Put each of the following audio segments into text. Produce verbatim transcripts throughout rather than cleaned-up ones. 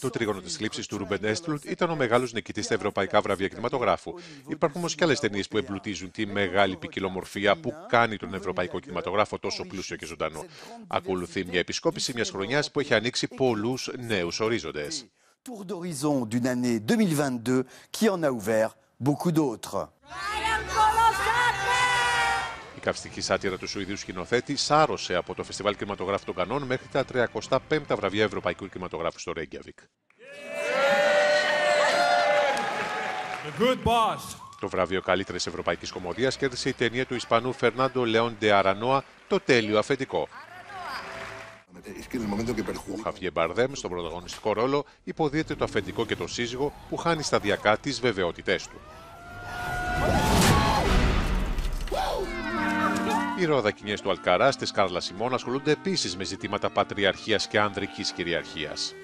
Το Τρίγωνο της Θλίψης του Ρούμπεν Έστλουντ ήταν ο μεγάλος νικητής στα Ευρωπαϊκά Βραβεία Κινηματογράφου. Υπάρχουν όμως και άλλες ταινίες που εμπλουτίζουν τη μεγάλη ποικιλομορφία που κάνει τον ευρωπαϊκό κινηματογράφο τόσο πλούσιο και ζωντανό. Ακολουθεί μια επισκόπηση μιας χρονιάς που έχει ανοίξει πολλούς νέους ορίζοντες. Η καυστική σάτιρα του Σουηδίου σκηνοθέτη σάρωσε από το Φεστιβάλ Κινηματογράφου των Κανών μέχρι τα τριακοστά πέμπτα βραβεία Ευρωπαϊκού Κινηματογράφου στο Ρέγκιαβικ. Το βραβείο καλύτερης ευρωπαϊκής κομμωδίας κέρδισε η ταινία του Ισπανού Φερνάντο Λέοντε Αρανόα, Το τέλειο αφεντικό. Ο Χαβιέ Μπαρδέμ, στον πρωταγωνιστικό ρόλο, υποδίεται το αφεντικό και τον σύζυγο που χάνει σταδιακά τις βεβαιότητές του. Οι ροδακινιές του Αλκαράς της Κάρλα Σιμών ασχολούνται επίσης με ζητήματα πατριαρχίας και άνδρικης κυριαρχίας.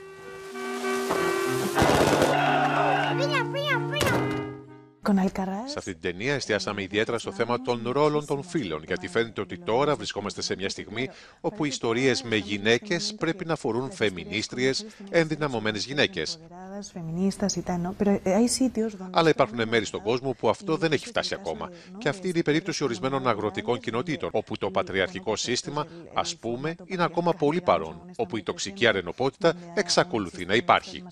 Σε αυτή την ταινία εστιάσαμε ιδιαίτερα στο θέμα των ρόλων των φίλων, γιατί φαίνεται ότι τώρα βρισκόμαστε σε μια στιγμή όπου οι ιστορίες με γυναίκες πρέπει να αφορούν φεμινίστριες, ενδυναμωμένες γυναίκες. Αλλά υπάρχουν μέρη στον κόσμο που αυτό δεν έχει φτάσει ακόμα. Και αυτή είναι η περίπτωση ορισμένων αγροτικών κοινοτήτων, όπου το πατριαρχικό σύστημα, ας πούμε, είναι ακόμα πολύ παρόν, όπου η τοξική αρενοπότητα εξακολουθεί να υπάρχει.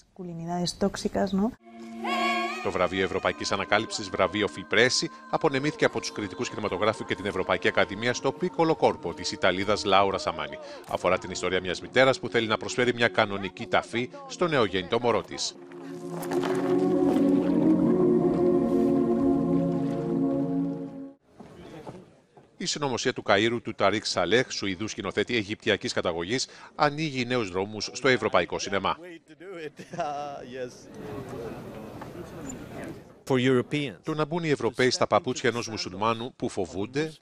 Το βραβείο Ευρωπαϊκής Ανακάλυψης, βραβείο Φιλπρέσι, απονεμήθηκε από τους κριτικούς κινηματογράφου και την Ευρωπαϊκή Ακαδημία στο Πίκολο Κόρπο της Ιταλίδας Λάουρα Σαμάνι. Αφορά την ιστορία μιας μητέρας που θέλει να προσφέρει μια κανονική ταφή στο νεογέννητο μωρό της. Η συνωμοσία του Καΐρου του Ταρίκ Σαλέχ, Σουηδού σκηνοθέτη αιγυπτιακής καταγωγής, ανοίγει νέους δρόμους στο ευρωπαϊκό σινεμά. Το να μπουν οι Ευρωπαίοι στα παπούτσια ενός μουσουλμάνου που φοβούνται,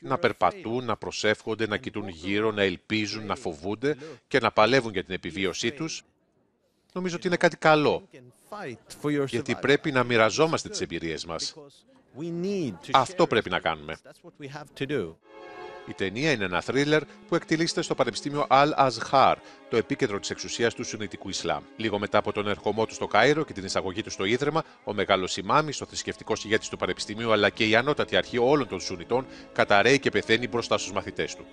να περπατούν, να προσεύχονται, να κοιτούν γύρω, να ελπίζουν, να φοβούνται και να παλεύουν για την επιβίωσή τους, νομίζω ότι είναι κάτι καλό, γιατί πρέπει να μοιραζόμαστε τις εμπειρίες μας. Αυτό πρέπει να κάνουμε. Η ταινία είναι ένα θρίλερ που εκτελήσεται στο Πανεπιστήμιο Al-Azhar, το επίκεντρο της εξουσίας του Σουνιτικού Ισλάμ. Λίγο μετά από τον ερχομό του στο Κάιρο και την εισαγωγή του στο ίδρυμα, ο μεγάλος Ιμάμις, ο θρησκευτικός ηγέτης του Πανεπιστημίου, αλλά και η ανώτατη αρχή όλων των Σουνιτών, καταραίει και πεθαίνει μπροστά στους μαθητές του.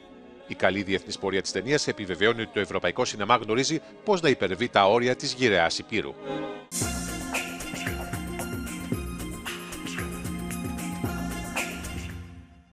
Η καλή διεθνής πορεία της ταινίας επιβεβαιώνει ότι το ευρωπαϊκό σινεμά γνωρίζει πώς να υπερβεί τα όρια της γυραιάς Υπήρου.